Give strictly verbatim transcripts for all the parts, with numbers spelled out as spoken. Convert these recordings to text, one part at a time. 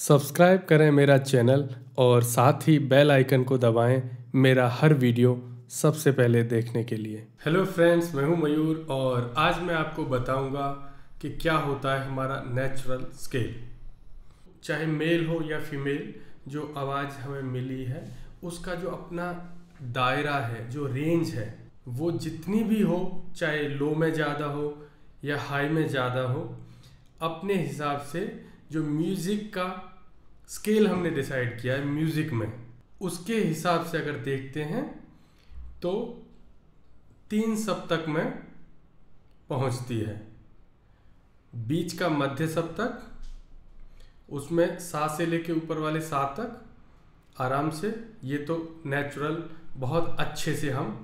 Subscribe करें मेरा channel और साथ ही बेल आइकन को दबाएं मेरा हर वीडियो सबसे पहले देखने के लिए। हेलो फ्रेंड्स, मैं हूं मयूर और आज मैं आपको बताऊंगा कि क्या होता है हमारा नेचुरल स्केल। चाहे मेल हो या फीमेल, जो आवाज़ हमें मिली है उसका जो अपना दायरा है, जो रेंज है, वो जितनी भी हो, चाहे लो में ज़्यादा हो या हाई में ज़्यादा हो, अपने हिसाब से जो म्यूज़िक का स्केल हमने डिसाइड किया है म्यूज़िक में, उसके हिसाब से अगर देखते हैं तो तीन सप्तक में पहुंचती है। बीच का मध्य सप्तक, उसमें सा से लेके ऊपर वाले सा तक आराम से, ये तो नेचुरल बहुत अच्छे से हम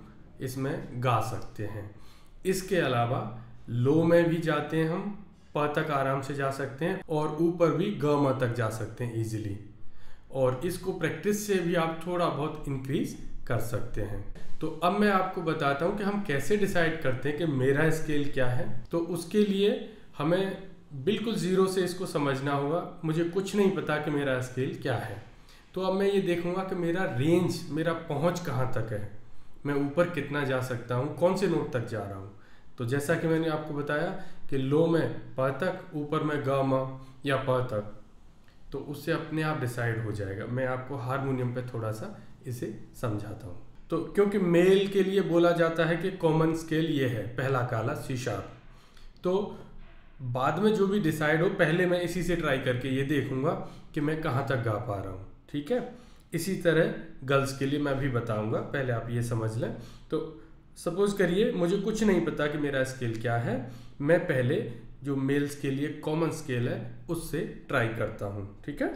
इसमें गा सकते हैं। इसके अलावा लो में भी जाते हैं, हम प तक आराम से जा सकते हैं और ऊपर भी ग म तक जा सकते हैं इजीली, और इसको प्रैक्टिस से भी आप थोड़ा बहुत इंक्रीज कर सकते हैं। तो अब मैं आपको बताता हूँ कि हम कैसे डिसाइड करते हैं कि मेरा स्केल क्या है। तो उसके लिए हमें बिल्कुल ज़ीरो से इसको समझना होगा। मुझे कुछ नहीं पता कि मेरा स्केल क्या है, तो अब मैं ये देखूँगा कि मेरा रेंज, मेरा पहुँच कहाँ तक है, मैं ऊपर कितना जा सकता हूँ, कौन से नोट तक जा रहा हूँ। तो जैसा कि मैंने आपको बताया कि लो में प तक, ऊपर में ग म या प तक, तो उससे अपने आप डिसाइड हो जाएगा। मैं आपको हारमोनियम पे थोड़ा सा इसे समझाता हूँ। तो क्योंकि मेल के लिए बोला जाता है कि कॉमन स्केल ये है, पहला काला सी शार्प, तो बाद में जो भी डिसाइड हो, पहले मैं इसी से ट्राई करके ये देखूँगा कि मैं कहाँ तक गा पा रहा हूँ। ठीक है, इसी तरह गर्ल्स के लिए मैं भी बताऊँगा, पहले आप ये समझ लें। तो सपोज करिए मुझे कुछ नहीं पता कि मेरा स्केल क्या है, मैं पहले जो मेल्स के लिए कॉमन स्केल है उससे ट्राई करता हूँ। ठीक है,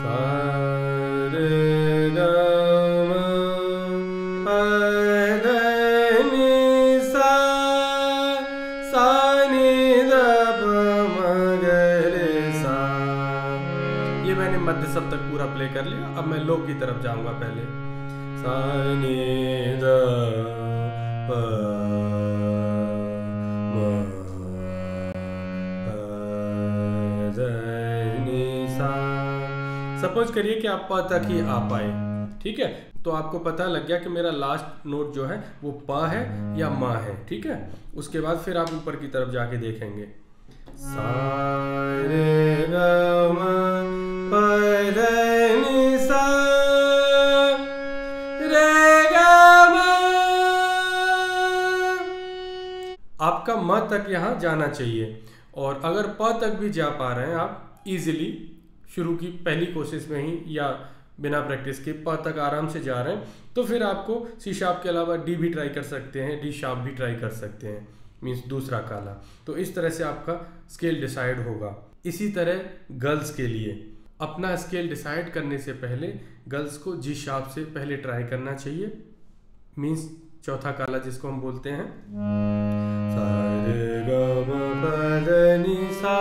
सा रे ग म प ध नि सा सा नि द प म ग रे सा। ये मैंने मध्य सप्तक पूरा प्ले कर लिया। अब मैं लो की तरफ जाऊंगा, पहले सा नि द प सपोज करिए कि आप प तक ही आ पाए। ठीक है, तो आपको पता लग गया कि मेरा लास्ट नोट जो है वो प है या म है। ठीक है, उसके बाद फिर आप ऊपर की तरफ जाके देखेंगे, सा रे ग म प ध नि सा रे ग म। आपका म तक यहाँ जाना चाहिए, और अगर प तक भी जा पा रहे हैं आप इजीली, शुरू की पहली कोशिश में ही या बिना प्रैक्टिस के प तक आराम से जा रहे हैं, तो फिर आपको सी शार्प के अलावा डी भी ट्राई कर सकते हैं, डी शार्प भी ट्राई कर सकते हैं, मीन्स दूसरा काला। तो इस तरह से आपका स्केल डिसाइड होगा। इसी तरह गर्ल्स के लिए अपना स्केल डिसाइड करने से पहले गर्ल्स को जी शार्प से पहले ट्राई करना चाहिए, मीन्स चौथा काला जिसको हम बोलते हैं, सा रे ग म प ध नि सा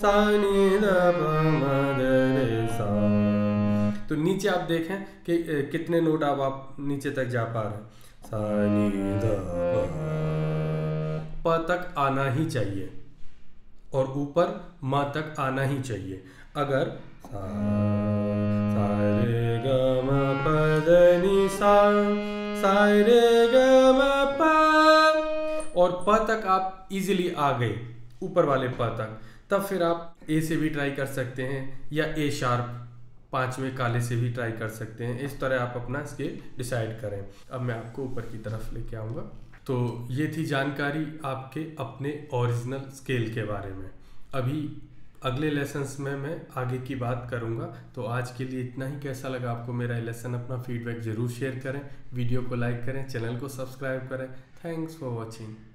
सा नि द प म ध रे सा। तो नीचे आप देखें कि कितने नोट आप आप नीचे तक जा पा रहे हैं। सा नि द प तक आना ही चाहिए और ऊपर म तक आना ही चाहिए। अगर सा सा रे ग म प ध नि सा सा रे ग म प और प तक आप इजीली आ गए, ऊपर वाले प तक, तब फिर आप ए से भी ट्राई कर सकते हैं या ए शार्प पाँचवें काले से भी ट्राई कर सकते हैं। इस तरह आप अपना स्केल डिसाइड करें। अब मैं आपको ऊपर की तरफ लेके आऊँगा। तो ये थी जानकारी आपके अपने ओरिजिनल स्केल के बारे में। अभी अगले लेसन्स में मैं आगे की बात करूंगा। तो आज के लिए इतना ही। कैसा लगा आपको मेरा लेसन? अपना फीडबैक ज़रूर शेयर करें, वीडियो को लाइक करें, चैनल को सब्सक्राइब करें। Thanks for watching.